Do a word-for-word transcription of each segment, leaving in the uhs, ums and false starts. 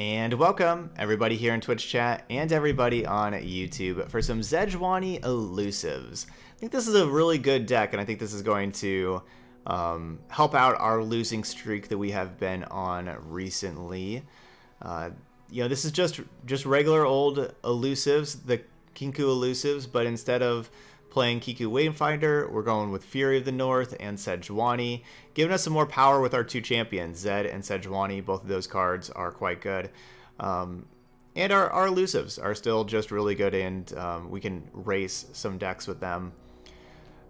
And welcome everybody here in Twitch chat and everybody on YouTube for some Zedjuani elusives. I think this is a really good deck, and I think this is going to um, help out our losing streak that we have been on recently. Uh, you know, this is just just regular old elusives, the Kinkou elusives, but instead of playing Kiku Wayfinder, we're going with Fury of the North and Sejuani, giving us some more power with our two champions, Zed and Sejuani. Both of those cards are quite good. Um, and our, our elusives are still just really good, and um, we can race some decks with them.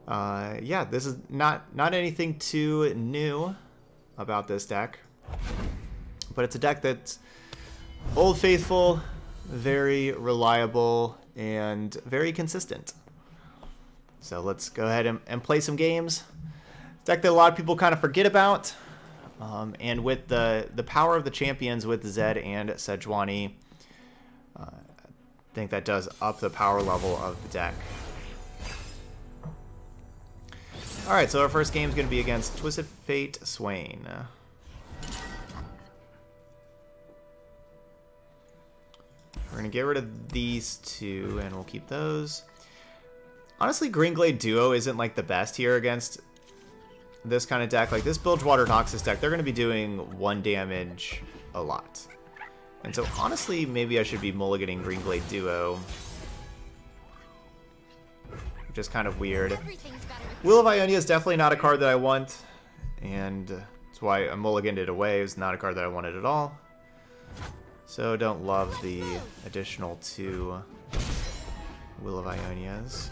Uh, yeah, this is not, not anything too new about this deck, but it's a deck that's old faithful, very reliable, and very consistent. So let's go ahead and, and play some games. Deck that a lot of people kind of forget about. Um, and with the, the power of the champions with Zed and Sejuani, uh, I think that does up the power level of the deck. Alright, so our first game is going to be against Twisted Fate Swain. We're going to get rid of these two, and we'll keep those. Honestly, Greenglade Duo isn't, like, the best here against this kind of deck. Like, this Bilgewater Noxus deck, they're going to be doing one damage a lot. And so, honestly, maybe I should be mulliganing Greenglade Duo. Which is kind of weird. Will of Ionia is definitely not a card that I want. And that's why I mulliganed it away. It was not a card that I wanted at all. So, don't love the additional two Will of Ionia's.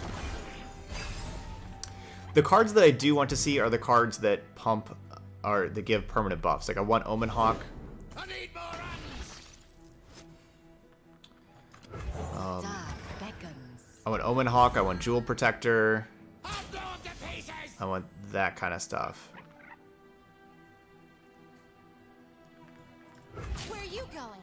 The cards that I do want to see are the cards that pump, or that give permanent buffs. Like, I want Omenhawk. I need more um, I want Omenhawk. I want Jewel Protector. I want that kind of stuff. Where are you going?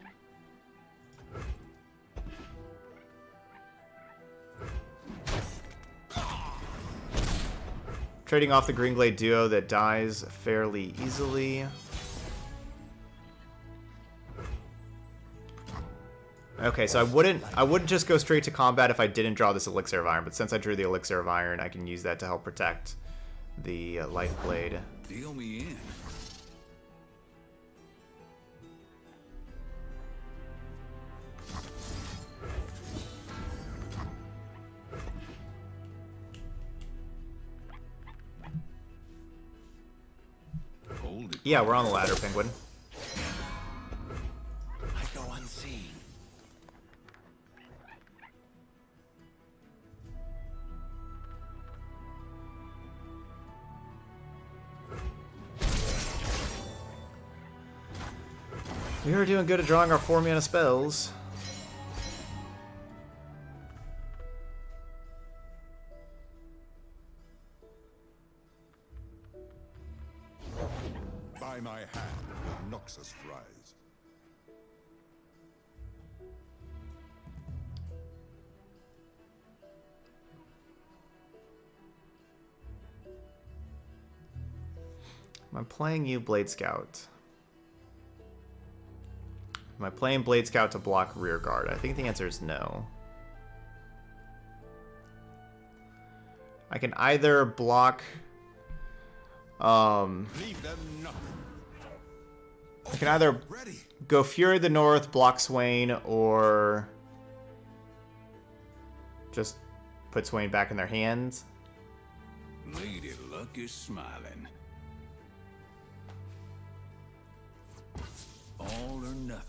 Trading off the Greenglade Duo that dies fairly easily. Okay, so I wouldn't I wouldn't just go straight to combat if I didn't draw this Elixir of Iron, but since I drew the Elixir of Iron, I can use that to help protect the uh, Lifeblade. Deal me in. Yeah, we're on the ladder, Penguin. I go unseen. We are doing good at drawing our four mana spells. My hand when Noxus fries. Am I playing you, Blade Scout? Am I playing Blade Scout to block rear guard? I think the answer is no. I can either block um Leave them nothing. I can either go Fury of the North, block Swain, or just put Swain back in their hands. Lady Luck is smiling. All or nothing.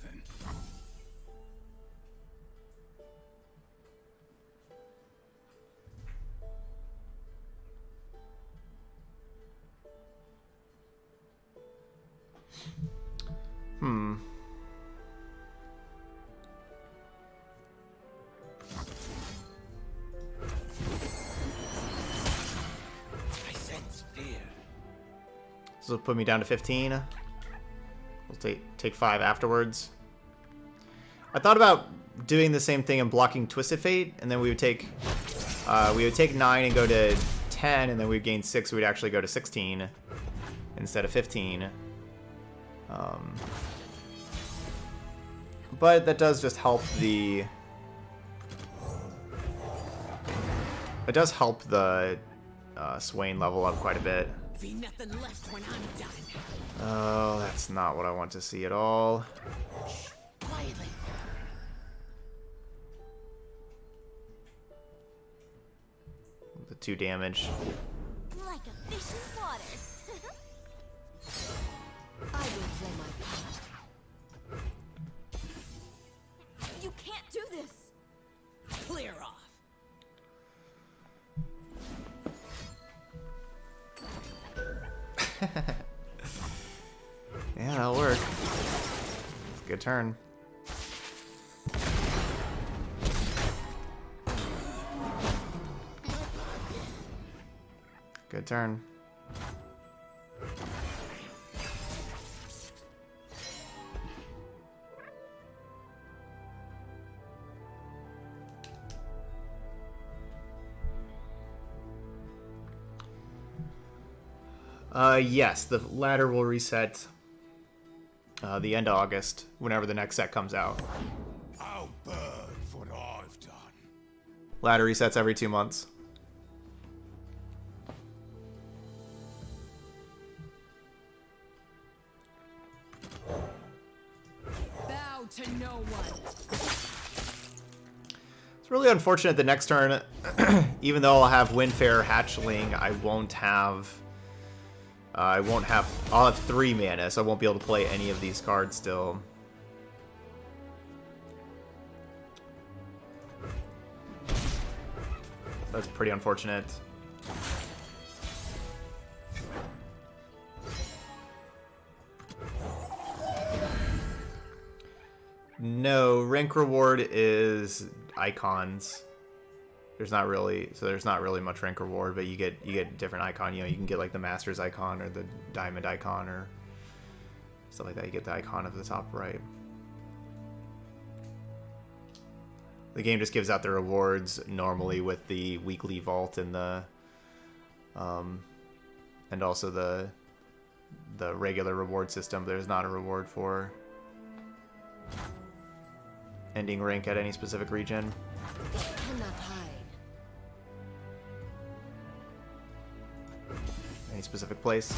Hmm. I sense fear. This will put me down to fifteen. We'll take take five afterwards. I thought about doing the same thing and blocking Twisted Fate, and then we would take uh, we would take nine and go to ten, and then we'd gain six. We'd actually go to sixteen instead of fifteen. Um, but that does just help the... It does help the uh, Swain level up quite a bit. Oh, that's not what I want to see at all. The two damage. Like a fish in water. I will play my part. You can't do this. Clear off. Yeah, that'll work. It's a good turn. Good turn. Uh, yes, the ladder will reset uh, the end of August, whenever the next set comes out. I'll burn for what I've done. Ladder resets every two months. Bow to no one. It's really unfortunate the next turn, even though I'll have Windfarer Hatchling, I won't have... Uh, I won't have... I'll have three mana, so I won't be able to play any of these cards still. That's pretty unfortunate. No, rank reward is icons. There's not really, so there's not really much rank reward, but you get you get different icon. You know, you can get like the Master's icon or the Diamond icon or stuff like that. You get the icon of the top right. The game just gives out the rewards normally with the weekly vault and the, um, and also the the regular reward system. There's not a reward for ending rank at any specific region. Any specific place?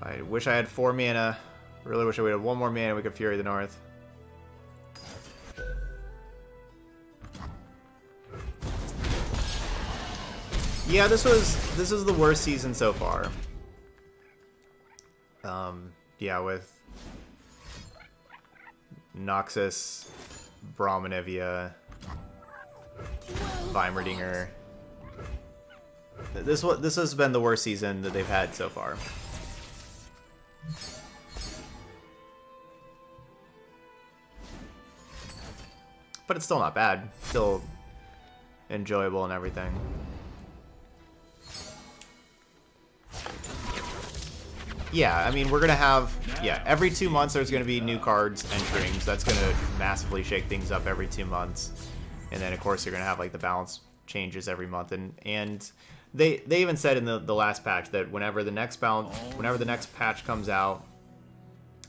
I wish I had four mana. Really wish I would have one more mana. We could Fury of the North. Yeah, this was this is the worst season so far. Um, yeah, with Noxus, Brahminivia, Heimerdinger. This what this has been the worst season that they've had so far. But it's still not bad. Still enjoyable and everything. Yeah, I mean, we're going to have, yeah, every two months there's going to be new cards entering, so that's going to massively shake things up every two months. And then, of course, you're going to have, like, the balance changes every month. And, and they they even said in the, the last patch that whenever the next balance, whenever the next patch comes out,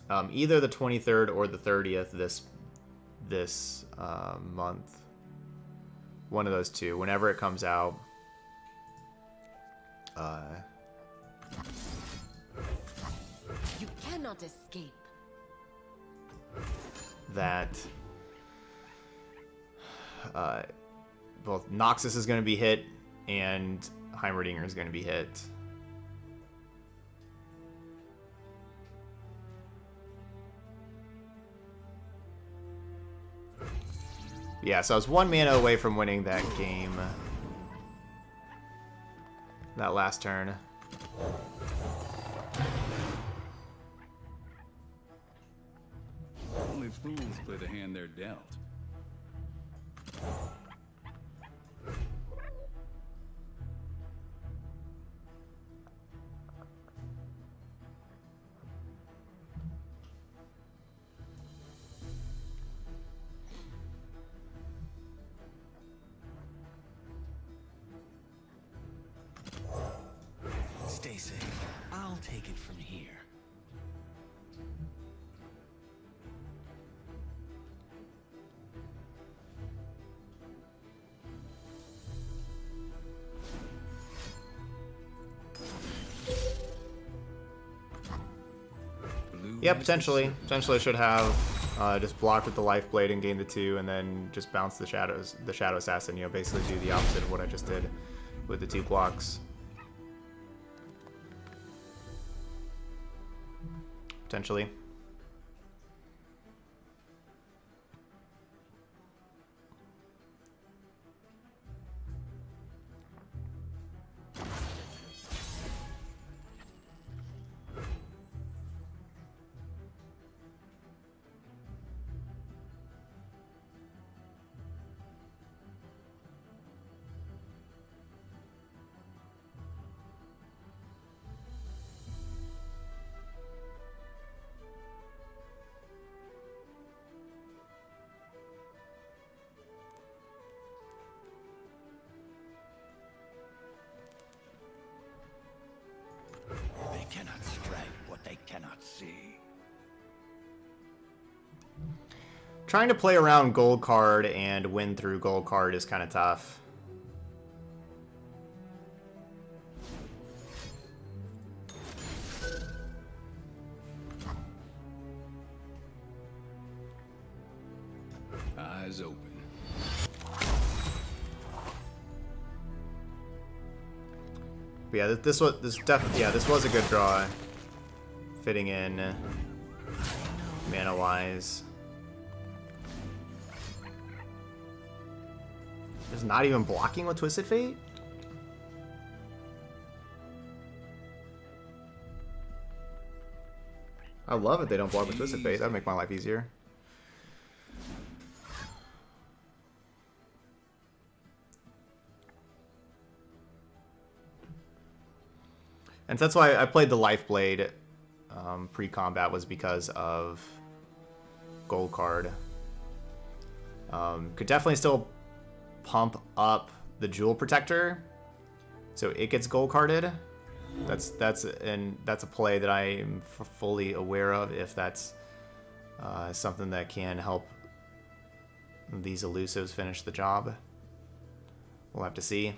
um, either the twenty-third or the thirtieth this, this uh, month, one of those two, whenever it comes out, uh... You cannot escape. That uh, both Noxus is going to be hit and Heimerdinger is going to be hit. Yeah, so I was one mana away from winning that game. That last turn. Only fools play the hand they're dealt. Stay safe. I'll I'll take it from here. Yeah, potentially. Potentially I should have uh, just blocked with the Lifeblade and gained the two, and then just bounce the shadows, the Shadow Assassin. You know, basically do the opposite of what I just did with the two blocks. Potentially. Trying to play around Gold Card and win through Gold Card is kind of tough. Eyes open. But yeah, this was this definitely yeah this was a good draw, fitting in mana wise. Just not even blocking with Twisted Fate? I love it they don't block with Twisted Fate. That'd make my life easier. And so that's why I played the Lifeblade um, pre-combat, was because of Gold Card. Um, could definitely still pump up the Jewel Protector so it gets Gold Carded. That's that's and that's a play that I am f fully aware of, if that's uh, something that can help these elusives finish the job. We'll have to see.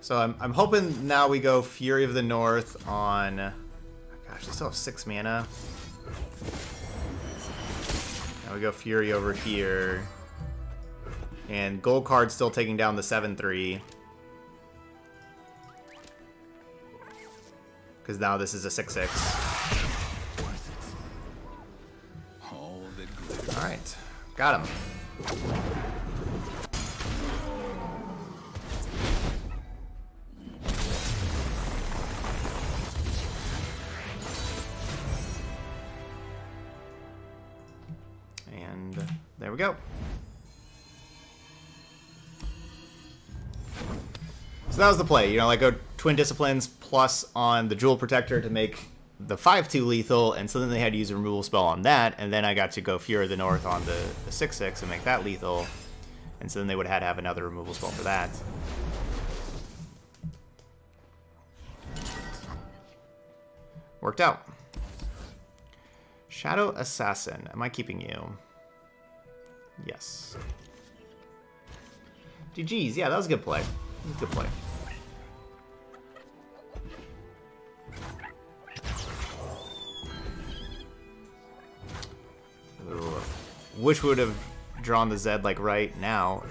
So I'm, I'm hoping now we go Fury of the North on... Oh gosh, they still have six mana. Now we go Fury over here. And Gold Card's still taking down the seven three. Because now this is a six six. Alright, got him. We go. So that was the play, you know, like go Twin Disciplines plus on the Jewel Protector to make the five two lethal, and so then they had to use a removal spell on that, and then I got to go Fury of the North on the six six and make that lethal, and so then they would have had to have another removal spell for that. Worked out. Shadow Assassin, am I keeping you? Yes. G G's, yeah, that was a good play. That was a good play. Ooh. Wish we would have drawn the Zed like right now.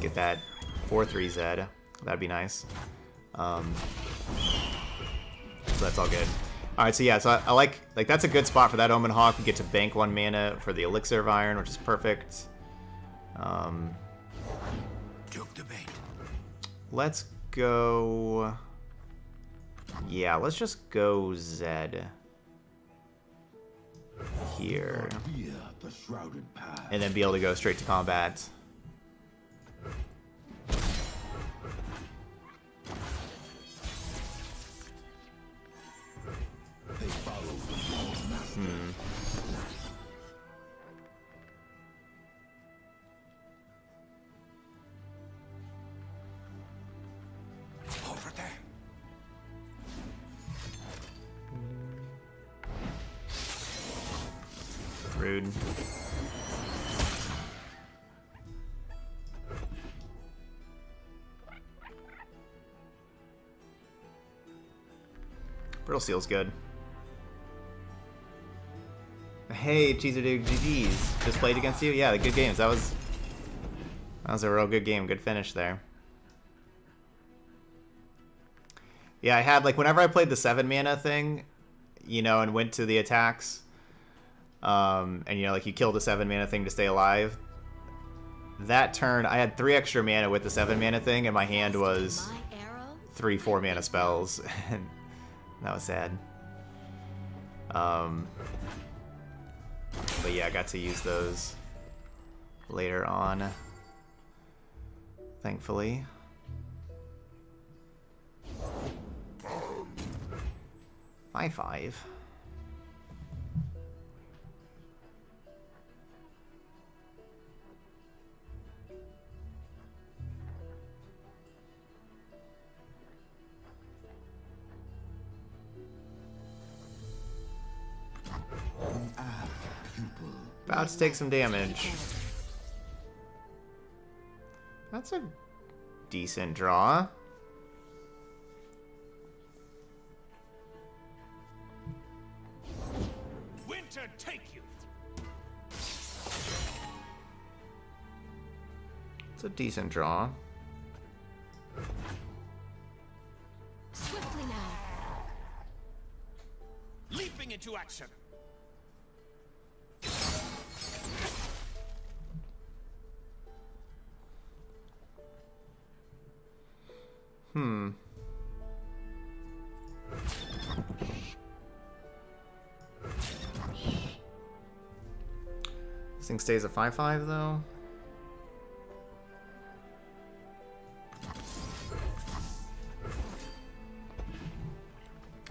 Get that four three Zed. That'd be nice. Um, so that's all good. Alright, so yeah, so I, I like, like, that's a good spot for that Omenhawk. We get to bank one mana for the Elixir of Iron, which is perfect. Um, Took the bait. Let's go... Yeah, let's just go Zed. Here. And then be able to go straight to combat. Hmm. Over there. Rude. Brittle Steel's good. Hey, Cheezer Dude, G Gs. Just played against you? Yeah, the good games. That was that was a real good game. Good finish there. Yeah, I had, like, whenever I played the seven mana thing, you know, and went to the attacks, um, and, you know, like, you killed the seven mana thing to stay alive. That turn, I had three extra mana with the seven mana thing, and my hand was three four mana spells. That was sad. Um... But yeah, I got to use those later on, thankfully. Five five. About to take some damage. That's a decent draw. Winter take you. It's a decent draw. Swiftly now. Leaping into action. Hmm. This thing stays a five five though. I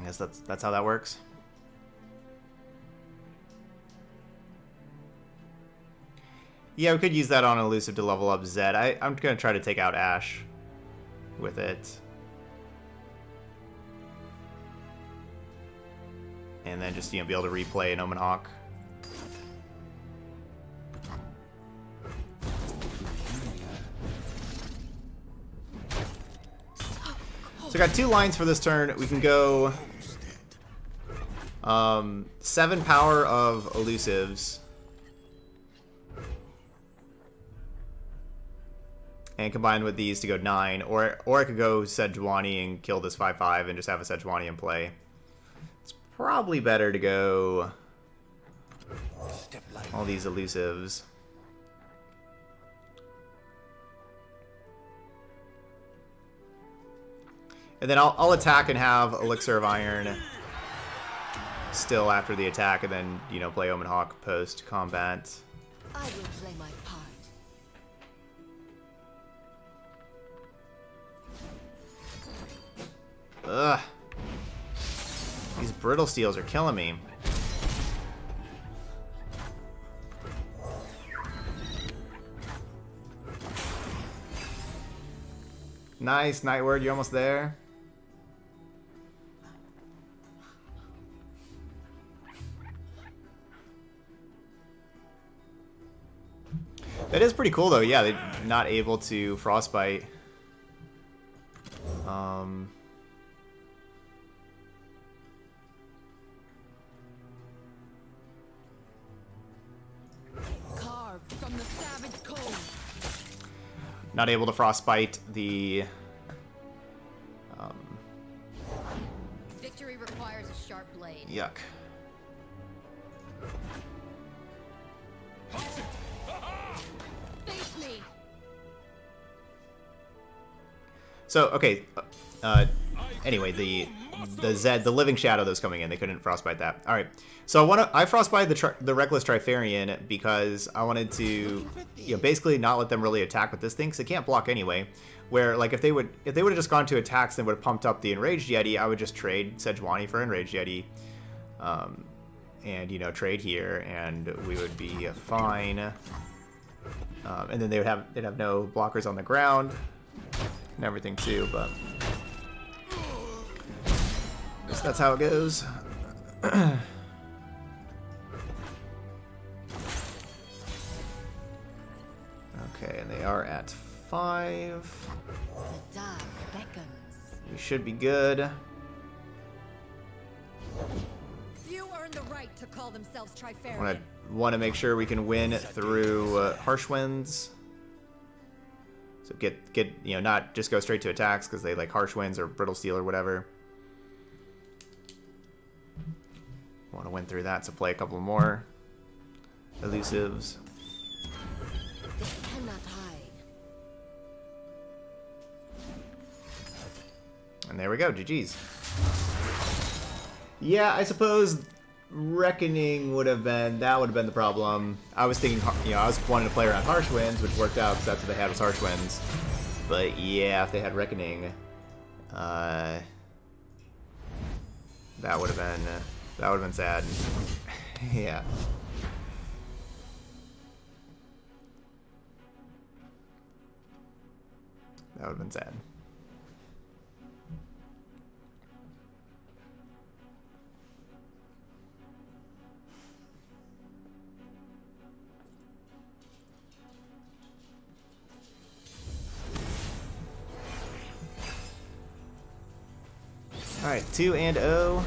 guess that's that's how that works. Yeah, we could use that on Elusive to level up Zed. I, I'm gonna try to take out Ashe with it. And then just, you know, be able to replay an Omenhawk. So I got two lines for this turn. We can go um, seven power of Elusives. And combine with these to go nine, or or I could go Sejuani and kill this five five and just have a Sejuani in play. It's probably better to go all these elusives. And then I'll, I'll attack and have Elixir of Iron still after the attack, and then, you know, play Omenhawk post-combat. I will play my part. Ugh. These brittle steels are killing me. Nice, Nightward, you're almost there. That is pretty cool though, yeah, they're not able to frostbite. Um... From the savage cold. Not able to frostbite the um, victory requires a sharp blade. Yuck. Face me. So okay. Uh, anyway, the the Zed, the living shadow that's coming in, they couldn't frostbite that. All right. So I want to I frostbite the tri the reckless Trifarian because I wanted to, you know, basically not let them really attack with this thing because they can't block anyway. Where like if they would if they would have just gone to attacks and would have pumped up the enraged Yeti, I would just trade Sejuani for enraged Yeti. Um, and, you know, trade here, and we would be fine. Um, and then they would have, they'd have no blockers on the ground and everything too, but I guess that's how it goes. Okay, and they are at five. We should be good. The right to call themselves Trifarian. I want to make sure we can win through uh, Harsh Winds. So get get you know, not just go straight to attacks because they like Harsh Winds or Brittle Steel or whatever. Want to win through that, so play a couple more elusives. They cannot hide. And there we go. G G's. Yeah, I suppose. Reckoning would have been, that would have been the problem. I was thinking, you know, I was wanting to play around Harsh Winds, which worked out because that's what they had was Harsh Winds. But yeah, if they had Reckoning, uh, that would have been, uh, that would have been sad. Yeah. That would have been sad. All right, two and oh.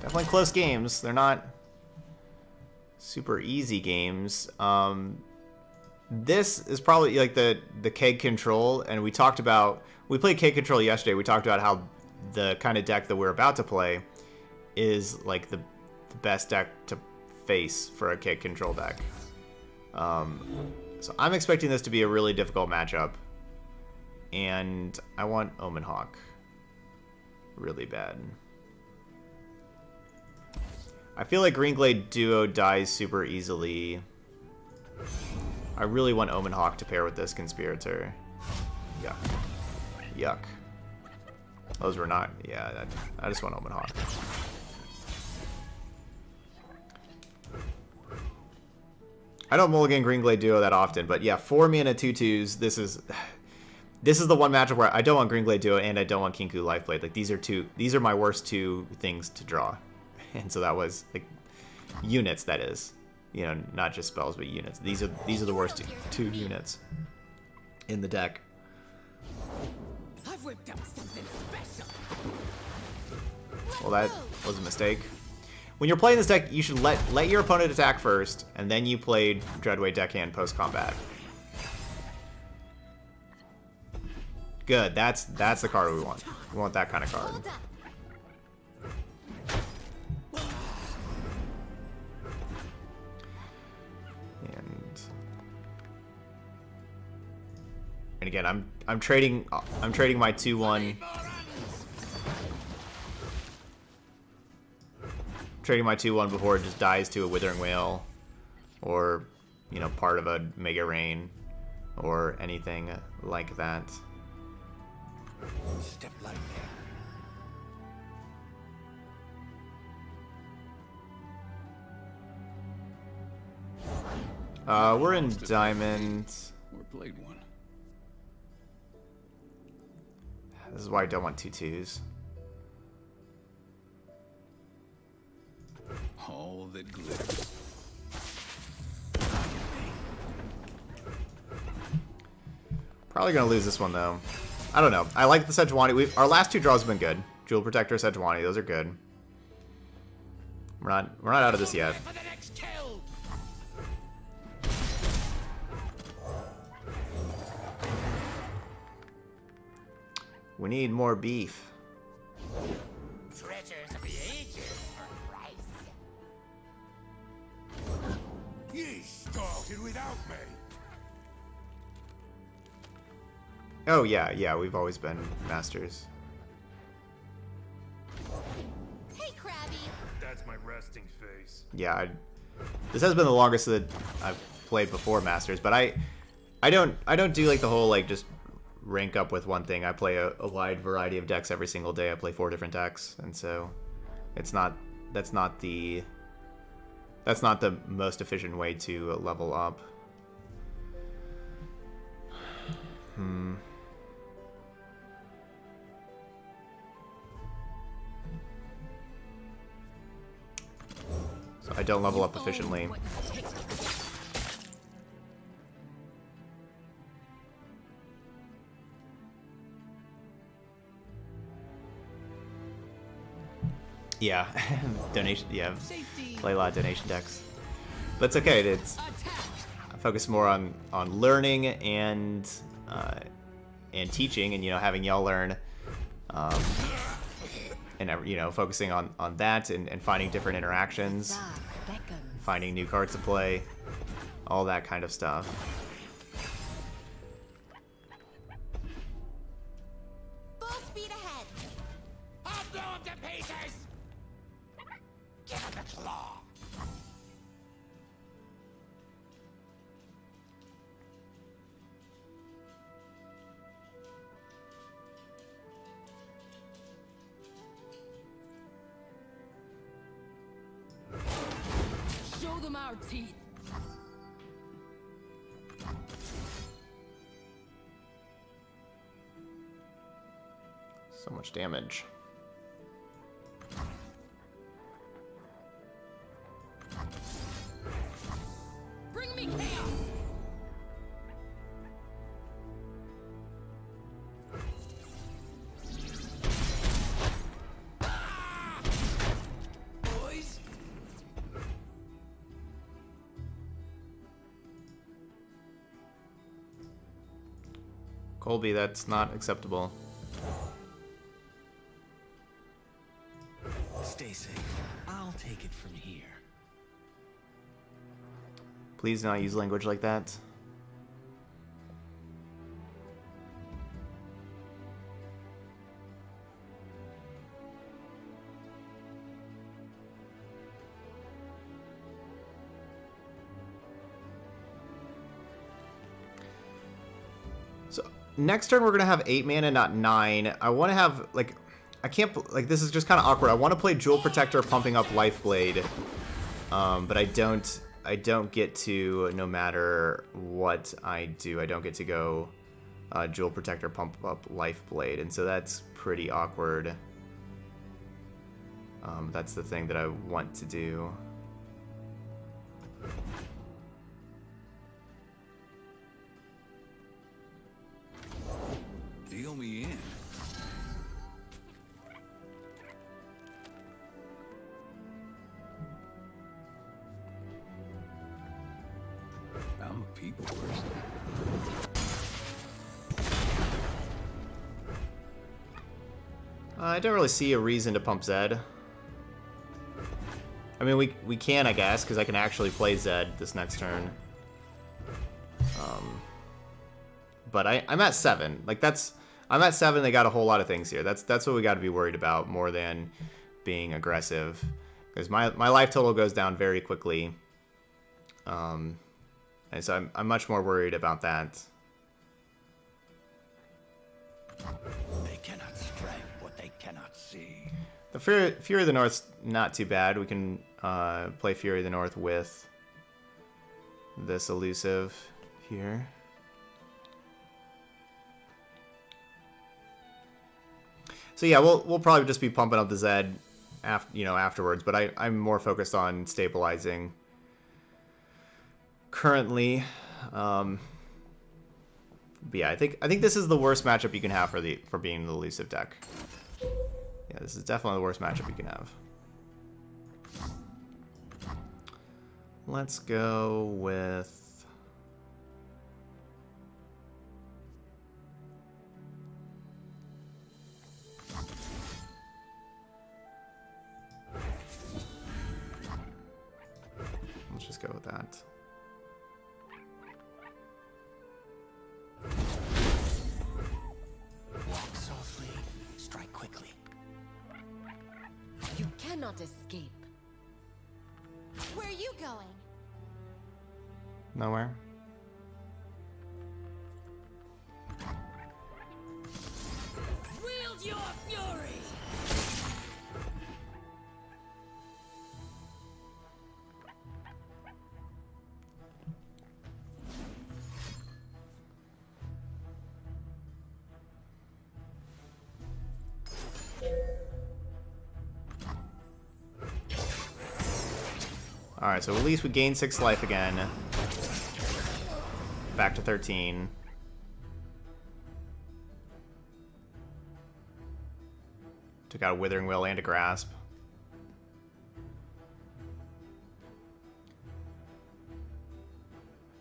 Definitely close games. They're not super easy games. Um, this is probably like the the Keg Control, and we talked about we played Keg Control yesterday. We talked about how the kind of deck that we're about to play is like the, the best deck to face for a Keg Control deck. Um, so I'm expecting this to be a really difficult matchup. And I want Omenhawk really bad. I feel like Greenglade Duo dies super easily. I really want Omenhawk to pair with this Conspirator. Yuck. Yuck. Those were not... Yeah, I just want Omenhawk. I don't mulligan Greenglade Duo that often, but yeah, four mana two twos, this is... This is the one matchup where I don't want Greenglade Duo and I don't want Kinkou Lifeblade. Like these are two, these are my worst two things to draw, and so that was like units. That is, you know, not just spells but units. These are these are the worst two, two units in the deck. I've whipped up something special. Well, that was a mistake. When you're playing this deck, you should let let your opponent attack first, and then you play Dreadway Deckhand post combat. Good. That's that's the card we want. We want that kind of card. And and again, I'm I'm trading I'm trading my two one. Trading my two one before it just dies to a Withering Whale, or you know, part of a Make It Rain, or anything like that. Step like that. Uh, we're in diamond. We're played one. This is why I don't want two twos. All that glitters. Probably gonna lose this one though. I don't know. I like the Sejuani. We've, our last two draws have been good. Jewel Protector, Sejuani. Those are good. We're not. We're not out of this yet. We need more beef. Treasures of the ages, for Christ. You started without me. Oh yeah, yeah, we've always been masters. Hey, Krabby. That's my resting face. Yeah, I, this has been the longest that I've played before masters, but I, I don't, I don't do like the whole like just rank up with one thing. I play a, a wide variety of decks every single day. I play four different decks, and so it's not that's not the that's not the most efficient way to level up. Hmm. So I don't level up efficiently. Yeah, donation. Yeah, play a lot of donation decks. But it's okay. It's I focus more on on learning and uh, and teaching, and you know, having y'all learn, um, and you know, focusing on on that and, and finding different interactions, finding new cards to play, all that kind of stuff. So much damage. Bring me chaos. Ah! Boys. Colby, that's not acceptable. Please do not use language like that. So next turn we're gonna have eight mana, not nine. I want to have like, I can't like this is just kind of awkward. I want to play Jewel Protector, pumping up Lifeblade, um, but I don't. I don't get to, no matter what I do, I don't get to go uh, Jewel Protector, pump up Lifeblade, and so that's pretty awkward. Um, that's the thing that I want to do. Deal me in. I don't really see a reason to pump Zed. I mean, we we can, I guess, because I can actually play Zed this next turn. Um, but I I'm at seven. Like that's I'm at seven. They got a whole lot of things here. That's that's what we got to be worried about more than being aggressive, because my my life total goes down very quickly. Um, and so I'm I'm much more worried about that. They cannot strike. The Fury, Fury of the North's not too bad. We can uh, play Fury of the North with this elusive here. So yeah, we'll we'll probably just be pumping up the Zed, after you know afterwards. But I I'm more focused on stabilizing currently. Um, but yeah, I think I think this is the worst matchup you can have for the for being the elusive deck. Yeah, this is definitely the worst matchup you can have. Let's go with... just go with that. Walk softly, strike quickly. You cannot escape. Where are you going? Nowhere. Wield your fury. Alright, so at least we gain six life again. Back to thirteen. Took out a Withering Will and a Grasp.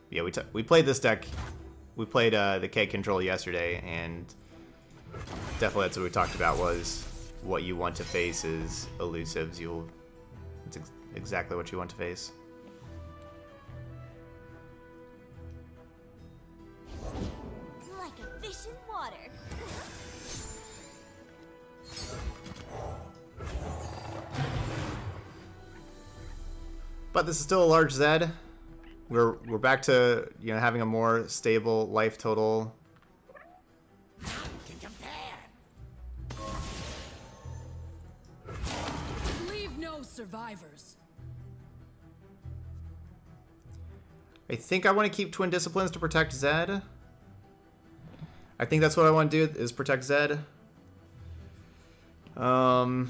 Yeah, we, t we played this deck. We played uh, the Keg Control yesterday, and definitely that's what we talked about, was what you want to face is elusives. You'll... It's ex exactly what you want to face. Like a fish in water. But this is still a large Zed. We're we're back to, you know, having a more stable life total. Leave no survivors. I think I want to keep Twin Disciplines to protect Zed. I think that's what I want to do, is protect Zed. Um,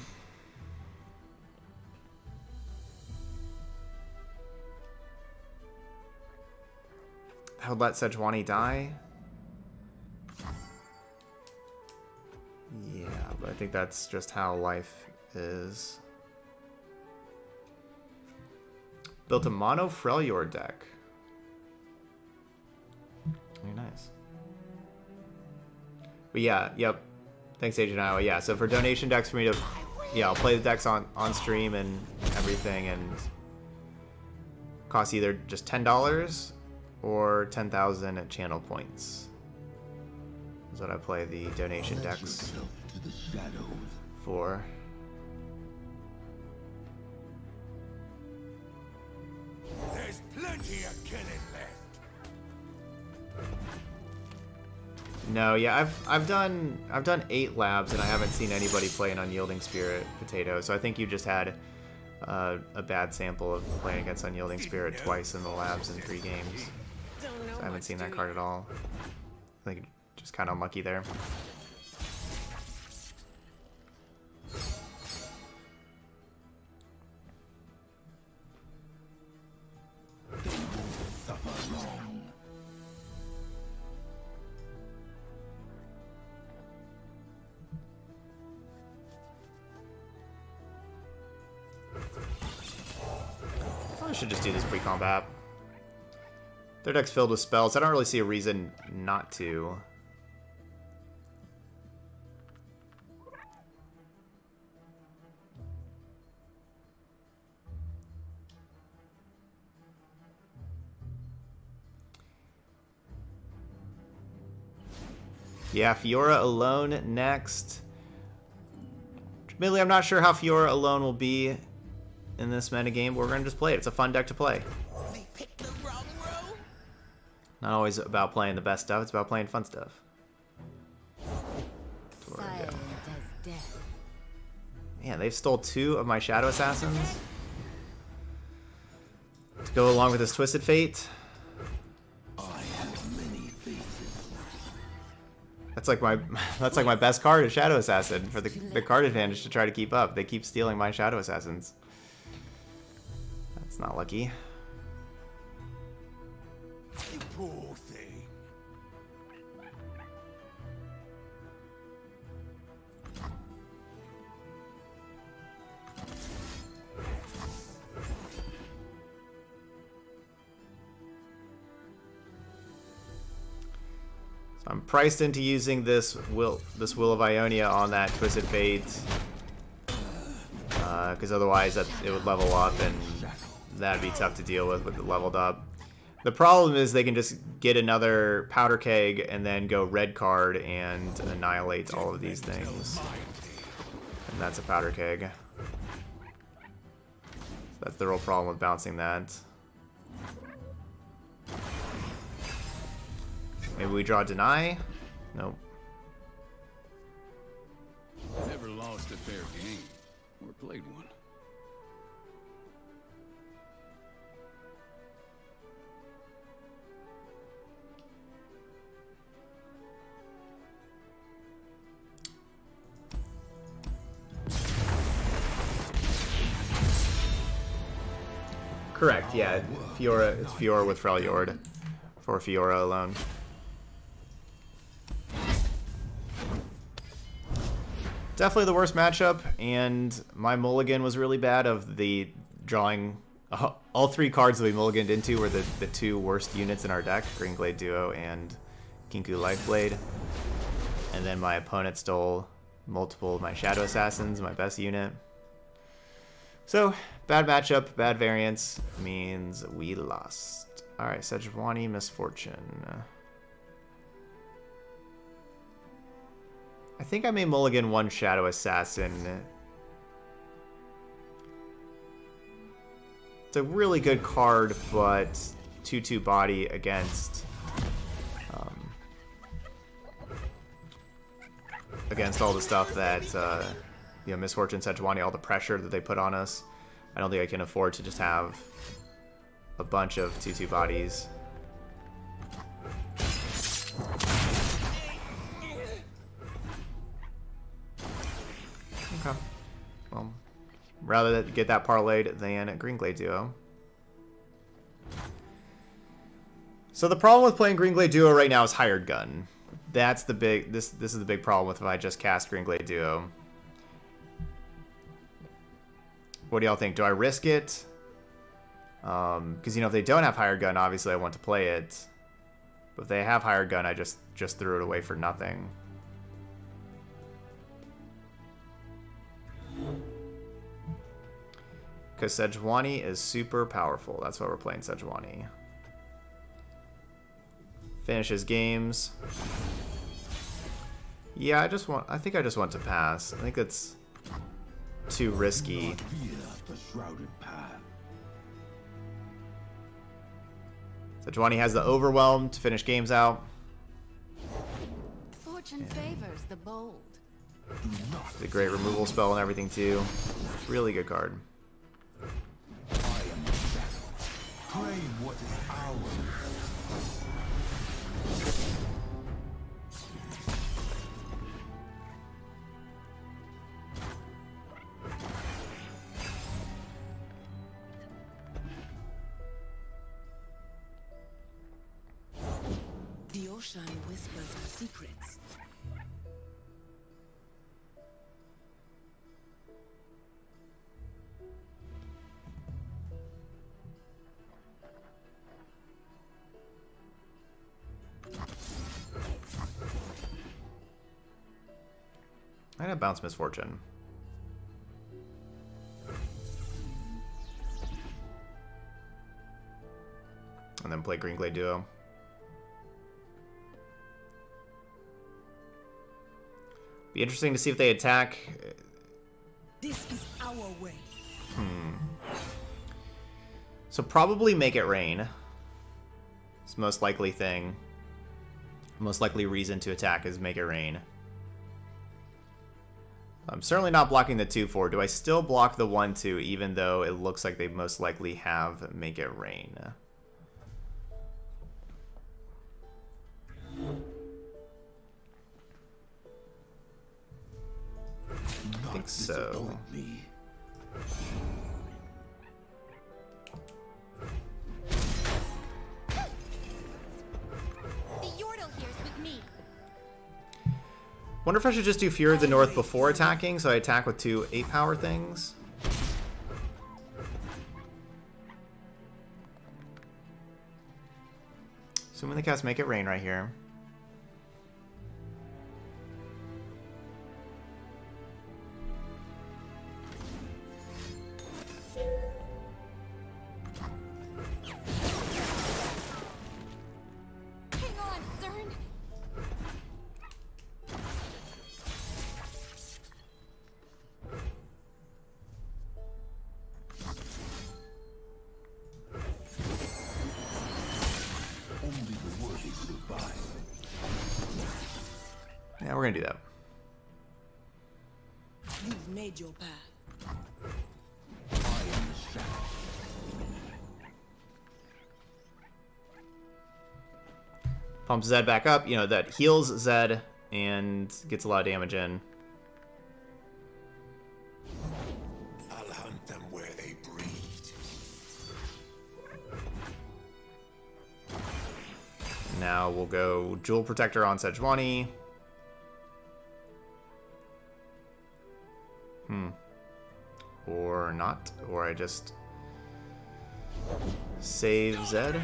I would let Sejuani die. Yeah, but I think that's just how life is. Built a mono Freljord deck. Nice. But yeah, yep. Thanks, Agent Iowa. Yeah, so for donation decks for me to, yeah, I'll play the decks on, on stream and everything, and cost either just ten dollars or ten thousand at channel points. That's what I play the donation decks for. There's plenty of killing left. No, yeah, I've I've done I've done eight labs and I haven't seen anybody play an Unyielding Spirit Potato. So I think you just had uh, a bad sample of playing against Unyielding Spirit twice in the labs in three games. So I haven't seen that card at all. I think just kind of unlucky there. Should just do this pre-combat. Their deck's filled with spells. I don't really see a reason not to. Yeah, Fiora alone next. Admittedly, I'm not sure how Fiora alone will be in this metagame, but we're going to just play it. It's a fun deck to play. They picked the wrong row? Not always about playing the best stuff, it's about playing fun stuff. That's where we go. Man, they've stole two of my Shadow Assassins. To go along with this Twisted Fate. I have many faces. That's like my that's like my best card is Shadow Assassin for the, the card advantage to try to keep up. They keep stealing my Shadow Assassins. It's not lucky. You poor thing. So I'm priced into using this will this Will of Ionia on that Twisted Fate, because uh, otherwise that it would level up and that'd be tough to deal with with it leveled up. The problem is they can just get another Powder Keg and then go red card and annihilate all of these things. And that's a Powder Keg. So that's the real problem with bouncing that. Maybe we draw Deny? Nope. Never lost a fair game, or played one. Correct, yeah. Fiora, it's Fiora with Freljord. For Fiora alone. Definitely the worst matchup, and my mulligan was really bad of the drawing. Uh, all three cards that we mulliganed into were the, the two worst units in our deck, Greenglade Duo and Kinkou Lifeblade. And then my opponent stole multiple of my Shadow Assassins, my best unit. So, bad matchup, bad variance means we lost. Alright, Sejuani, Misfortune. I think I may mulligan one Shadow Assassin. It's a really good card, but two two body against... Um, against all the stuff that... Uh, You know, Misfortune, Sejuani, all the pressure that they put on us. I don't think I can afford to just have a bunch of two two bodies. Okay. Well, rather get that parlayed than Greenglade Duo. So the problem with playing Greenglade Duo right now is Hired Gun. That's the big... This, this is the big problem with if I just cast Greenglade Duo. What do y'all think? Do I risk it? Because, um, you know, if they don't have Hired Gun, obviously I want to play it. But if they have Hired Gun, I just, just threw it away for nothing. Because Sejuani is super powerful. That's why we're playing Sejuani. Finishes games. Yeah, I just want... I think I just want to pass. I think that's... too risky. Sejuani has the Overwhelm to finish games out. Fortune and favors the bold. It's a great removal spell and everything too. Really good card. Secrets. I'm gonna bounce Misfortune. And then play Greenglade Duo. Be interesting to see if they attack. This is our way. Hmm. So probably Make It Rain. It's the most likely thing. Most likely reason to attack is Make It Rain. I'm certainly not blocking the two four. Do I still block the one two even though it looks like they most likely have Make It Rain? I think so. The Yordle here's with me. Wonder if I should just do Fury of the North before attacking, so I attack with two eight power things. So when they cast Make It Rain right here. going to do that. You've made your path. Pump Zed back up. You know, that heals Zed and gets a lot of damage in. I'll hunt them where they breed. Now we'll go Jewel Protector on Sejuani. Hmm. Or not. Or I just save Zed.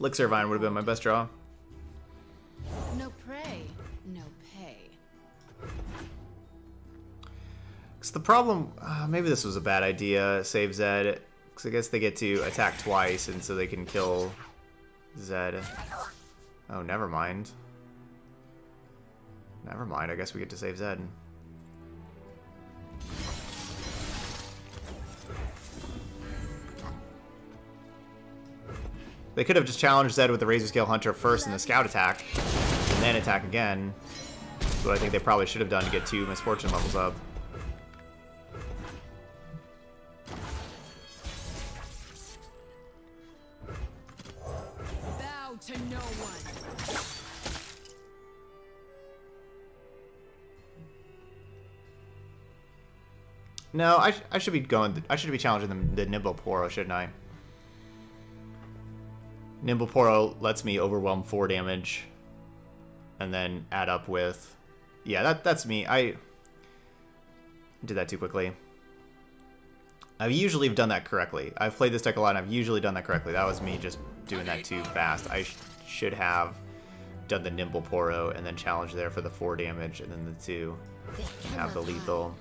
Elixir of Iron would have been my best draw. No prey, no pay. Because the problem, uh, maybe this was a bad idea, save Zed. Because I guess they get to attack twice, and so they can kill Zed. Oh, never mind. Never mind, I guess we get to save Zed. They could have just challenged Zed with the Razor Scale Hunter first in the scout attack, and then attack again. That's what I think they probably should have done to get two Misfortune levels up. Bow to no one. No, I, sh I should be going. I should be challenging them, the Nimble Poro, shouldn't I? Nimble Poro lets me overwhelm four damage and then add up with... Yeah, that that's me. I did that too quickly. I've usually done that correctly. I've played this deck a lot and I've usually done that correctly. That was me just doing that too fast. I sh should have done the Nimble Poro and then challenge there for the four damage and then the two and have the lethal.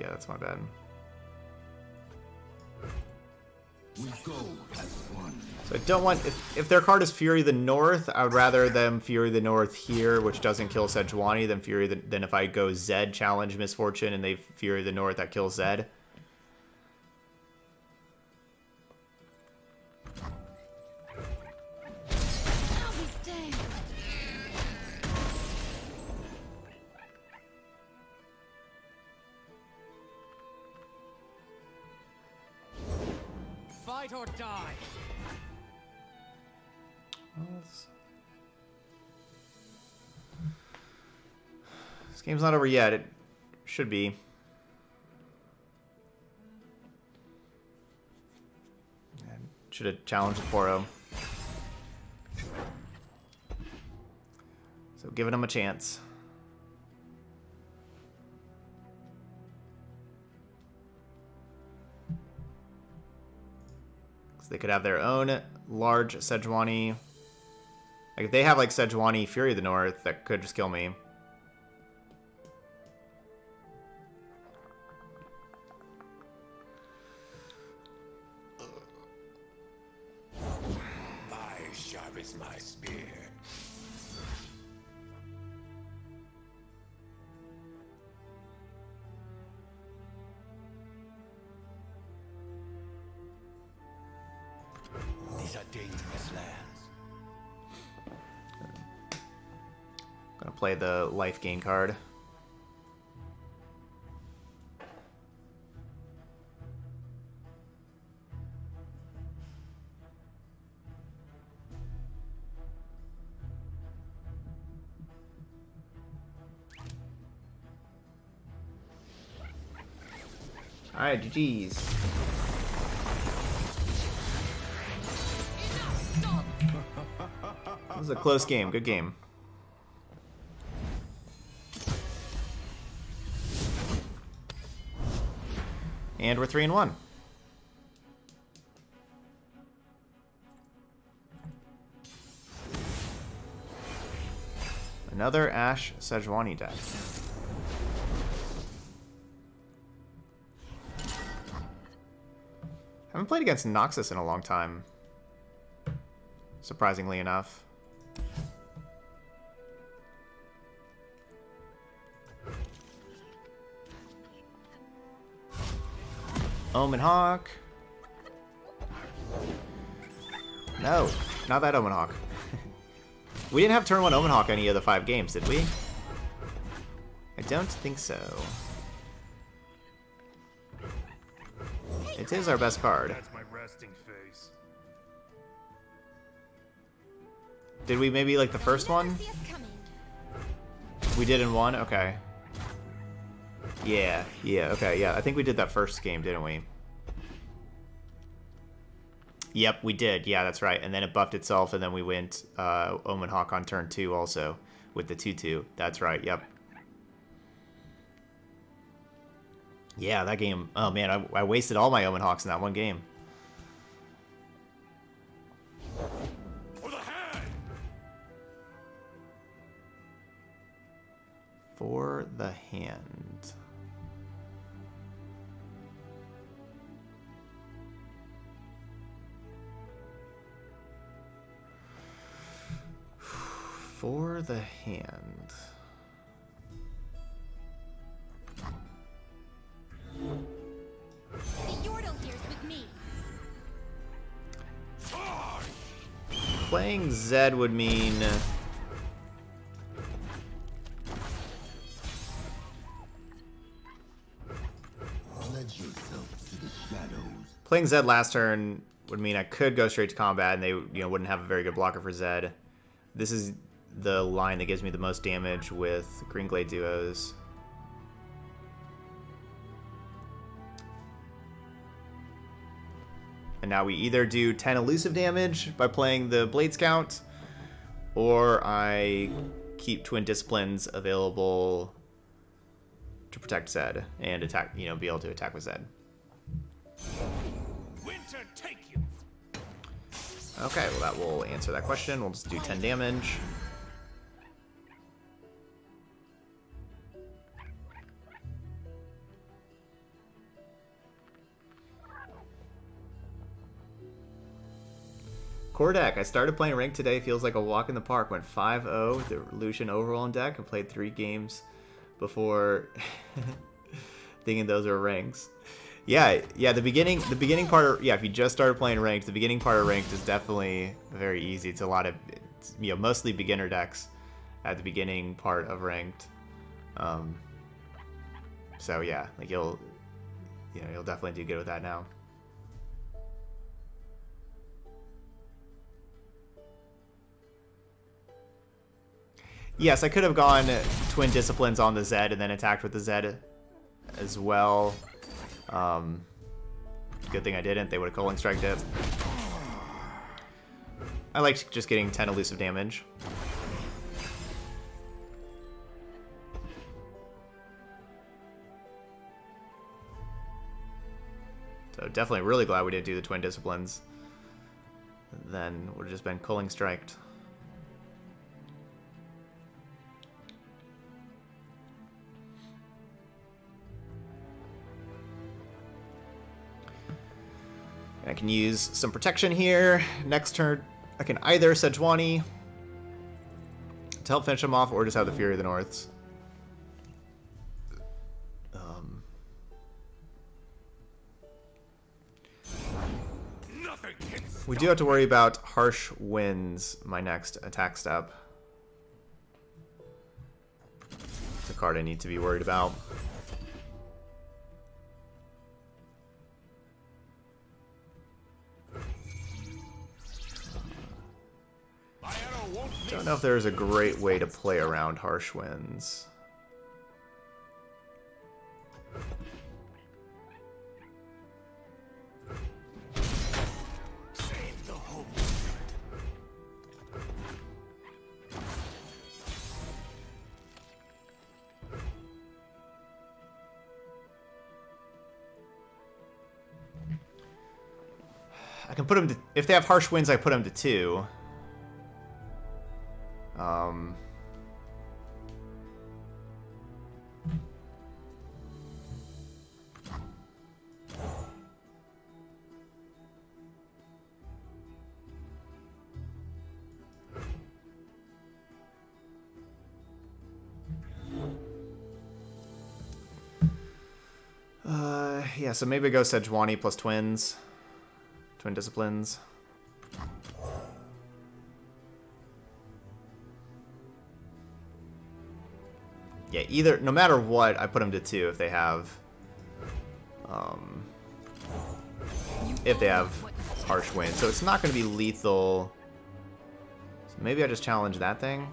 Yeah, that's my bad. We go as one. So I don't want, if, if their card is Fury of the North, I would rather them Fury of the North here, which doesn't kill Sejuani, than Fury the, than if I go Zed challenge Misfortune and they Fury of the North that kills Zed. Or die. This game's not over yet. It should be. Should have challenged Poro. So giving him a chance. They could have their own large Sejuani. Like, if they have, like, Sejuani Fury of the North, that could just kill me. My sharp is my spear. Dangerous lands. I'm gonna play the life gain card. All right, G Gs's. It was a close game. Good game. And we're three and one. Another Ashe Sejuani deck. Haven't played against Noxus in a long time. Surprisingly enough. Omenhawk. No, not that Omenhawk. We didn't have turn one Omenhawk any of the five games, did we? I don't think so. It is our best card. That's my resting face. Did we maybe like the first one? We did in one? Okay. Yeah, yeah, okay, yeah. I think we did that first game, didn't we? Yep, we did. Yeah, that's right. And then it buffed itself, and then we went uh, Omenhawk on turn two also with the two two. That's right, yep. Yeah, that game... Oh, man, I, I wasted all my Omenhawks in that one game. For the hand. For the hand. Playing Zed would mean Playing Zed last turn would mean I could go straight to combat, and they you know wouldn't have a very good blocker for Zed. This is the line that gives me the most damage with Greenglade Duos. And now we either do ten elusive damage by playing the Blade Scout, or I keep Twin Disciplines available to protect Zed and attack, you know, be able to attack with Zed. Winter take you. Okay, well that will answer that question. We'll just do ten damage. Kordak, I started playing ranked today, feels like a walk in the park. Went five oh with the Lucian Overwhelm deck and played three games before thinking those were ranks. Yeah, yeah, the beginning the beginning part of, yeah, if you just started playing ranked, the beginning part of ranked is definitely very easy. It's a lot of it's, you know, mostly beginner decks at the beginning part of ranked. Um So yeah, like you'll you know, you'll definitely do good with that now. Yes, I could have gone Twin Disciplines on the Zed and then attacked with the Zed as well. Um, good thing I didn't. They would have Culling Strike it. I liked just getting ten elusive damage. So definitely really glad we didn't do the Twin Disciplines. Then would have just been Culling Striked. I can use some protection here. Next turn, I can either Sejuani to help finish him off, or just have the Fury of the Norths. Um. We do have to worry about Harsh Winds, my next attack step. It's a card I need to be worried about. Don't know if there's a great way to play around Harsh Winds. Save the whole world. I can put them to, if they have Harsh Winds, I put them to two. Um, yeah, so maybe go Sejuani plus Twins. Twin Disciplines. Yeah, either, no matter what, I put them to two if they have, um, if they have Harsh Wind. So it's not going to be lethal. So maybe I just challenge that thing.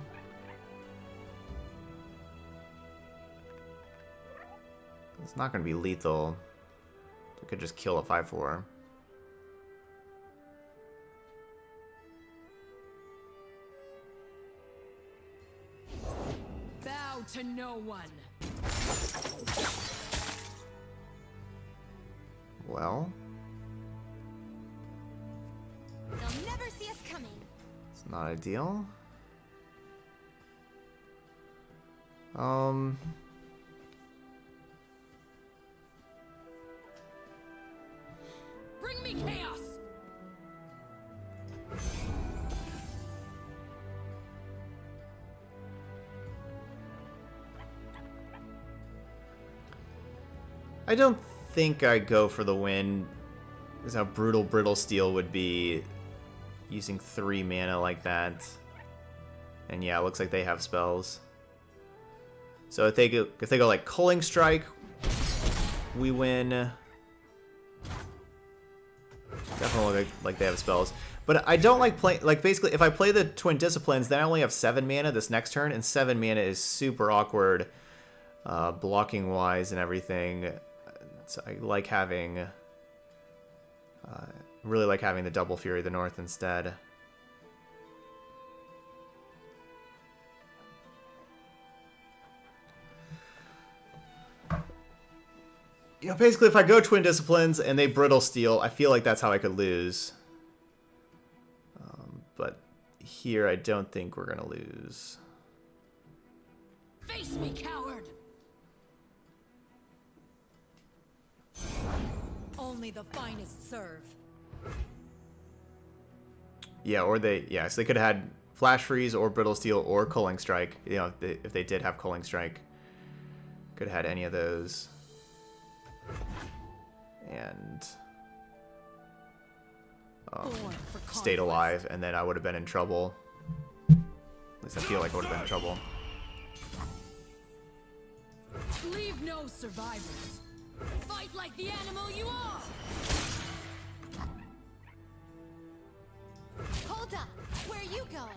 It's not going to be lethal. I could just kill a five four. Bow to no one. Well, they'll never see us coming. It's not ideal. Um. Bring me chaos. I don't think I go for the win. This is how brutal Brittle Steel would be using three mana like that. And yeah, it looks like they have spells. So if they go, if they go like Culling Strike, we win. Definitely look like they have spells. But I don't like playing, like basically if I play the Twin Disciplines, then I only have seven mana this next turn, and seven mana is super awkward, uh, blocking wise and everything. So I like having, uh, really like having the double Fury of the North instead. You know, basically, if I go Twin Disciplines and they Brittle Steel, I feel like that's how I could lose. Um, but here, I don't think we're gonna lose. Face me, coward! Only the finest serve. Yeah, or they, yeah, so they could have had Flash Freeze or Brittle Steel or Culling Strike. You know, if they, if they did have Culling Strike, could have had any of those. And um, stayed alive, and then I would have been in trouble. At least I feel like I would have been in trouble. Leave no survivors. Fight like the animal you are. Hold up, where are you going?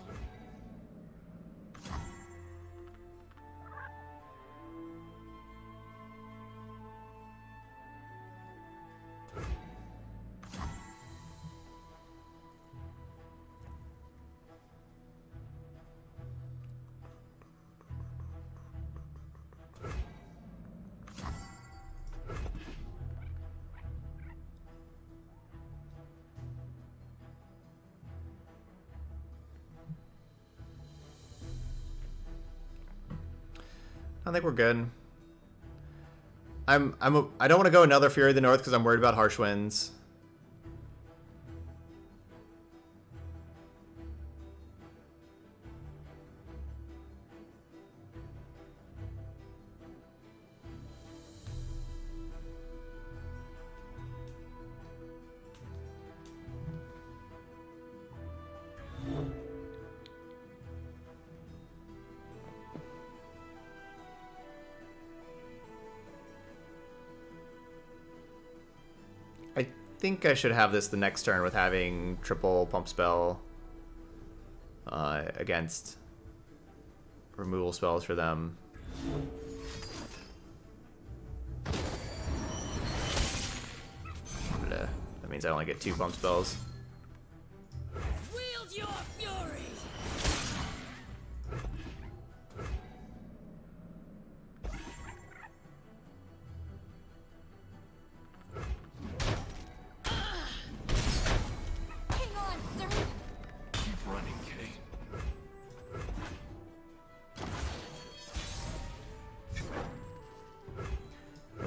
I think we're good. I'm I'm a, I don't want to go another Fury of the North because I'm worried about Harsh Winds. I think I should have this the next turn with having triple pump spell uh, against removal spells for them. But, uh, that means I only get two pump spells. Wield your fury.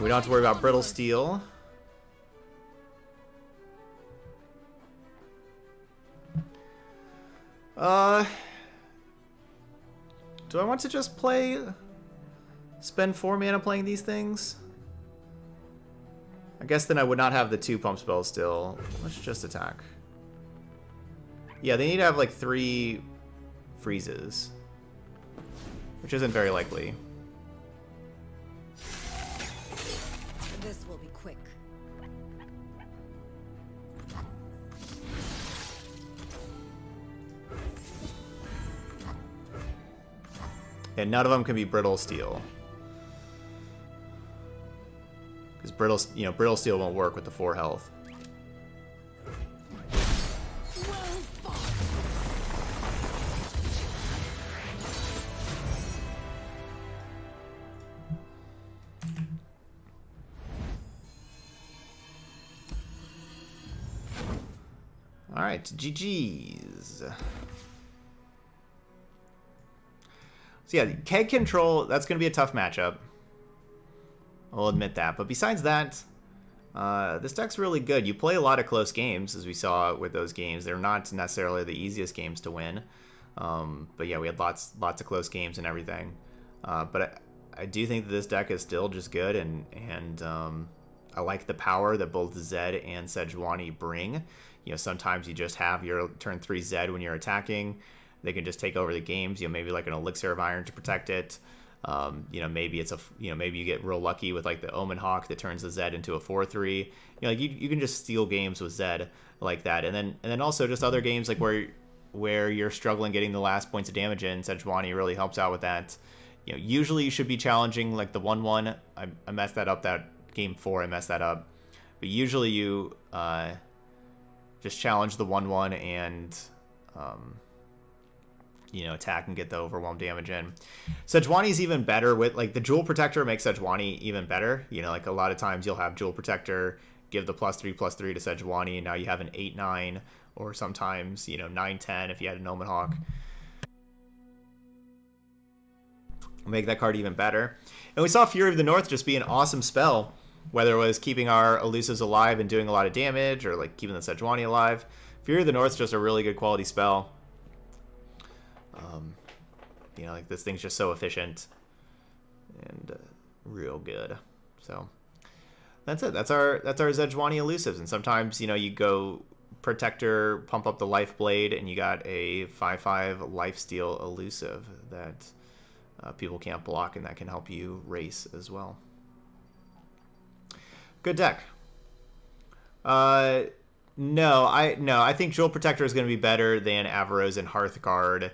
We don't have to worry about Brittle Steel. Uh, do I want to just play, spend four mana playing these things? I guess then I would not have the two pump spells still. Let's just attack. Yeah, they need to have like three freezes, which isn't very likely. This will be quick. And none of them can be Brittle Steel. Because brittle, you know, Brittle Steel won't work with the four health. All right, G Gs's. So yeah, Keg Control, that's going to be a tough matchup. I'll admit that. But besides that, uh, this deck's really good. You play a lot of close games, as we saw with those games. They're not necessarily the easiest games to win. Um, but yeah, we had lots lots of close games and everything. Uh, but I, I do think that this deck is still just good, and, and um, I like the power that both Zed and Sejuani bring. You know, sometimes you just have your turn three Zed when you're attacking. They can just take over the games. You know, maybe like an Elixir of Iron to protect it. Um, you know, maybe it's a, you know, maybe you get real lucky with like the Omenhawk that turns the Zed into a four three. You know, like you, you can just steal games with Zed like that. And then, and then also just other games like where, where you're struggling getting the last points of damage in, Sejuani really helps out with that. You know, usually you should be challenging like the one one. I, I messed that up that game four. I messed that up. But usually you, uh, just challenge the one one and, um, you know, attack and get the overwhelm damage in. Sejuani's even better with, like, the Jewel Protector makes Sejuani even better. You know, like, a lot of times you'll have Jewel Protector, give the plus three, plus three to Sejuani, and now you have an eight nine, or sometimes, you know, nine ten if you had an Omenhawk. Make that card even better. And we saw Fury of the North just be an awesome spell, whether it was keeping our elusives alive and doing a lot of damage, or, like, keeping the Sejuani alive. Fury of the North's just a really good quality spell. Um, you know, like, this thing's just so efficient and uh, real good. So that's it. That's our that's our Zedjuani elusives. And sometimes, you know, you go protector, pump up the Lifeblade, and you got a five five Lifesteal elusive that uh, people can't block, and that can help you race as well. Good deck. Uh, no, I no, I think Jewel Protector is going to be better than Avaros and Hearthguard.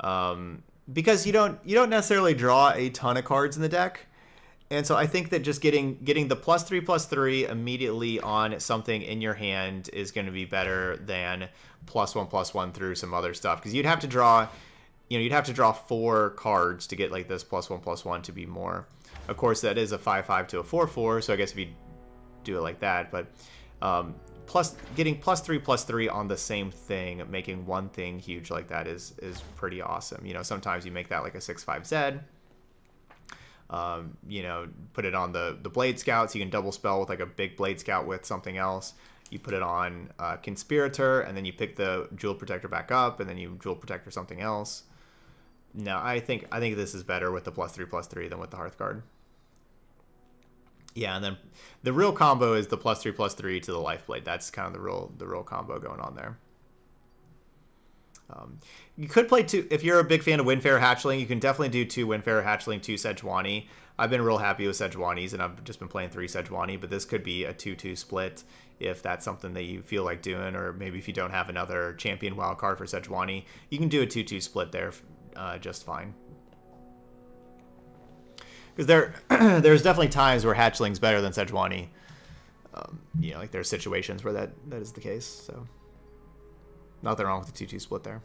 Um, because you don't you don't necessarily draw a ton of cards in the deck, and so I think that just getting getting the plus three plus three immediately on something in your hand is going to be better than plus one plus one through some other stuff, because you'd have to draw, you know, you'd have to draw four cards to get like this plus one plus one to be more. Of course, that is a five five to a four four, so I guess if you do it like that, but um, plus getting plus three plus three on the same thing, making one thing huge like that is is pretty awesome. You know, sometimes you make that like a six five Zed. Um, you know, put it on the the Blade Scout, so you can double spell with like a big Blade Scout with something else. You put it on uh, Conspirator, and then you pick the Jewel Protector back up, and then you Jewel Protector something else. No, I think I think this is better with the plus three plus three than with the Hearthguard. Yeah, and then the real combo is the plus three plus three to the Lifeblade. That's kind of the real the real combo going on there. Um, you could play two if you're a big fan of Windfarer Hatchling. You can definitely do two Windfarer Hatchling, two Sejuani. I've been real happy with Sejuani's, and I've just been playing three Sejuani. But this could be a two two split if that's something that you feel like doing, or maybe if you don't have another champion wild card for Sejuani, you can do a two two split there uh, just fine. Because there, there's definitely times where Hatchling's better than Sejuani. Um, you know, like there's situations where that, that is the case. So, nothing wrong with the two two split there.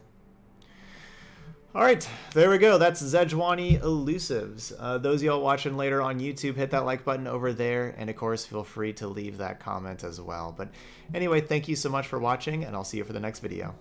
All right, there we go. That's Zedjuani Elusives. Uh, those of y'all watching later on YouTube, hit that like button over there. And, of course, feel free to leave that comment as well. But, anyway, thank you so much for watching, and I'll see you for the next video.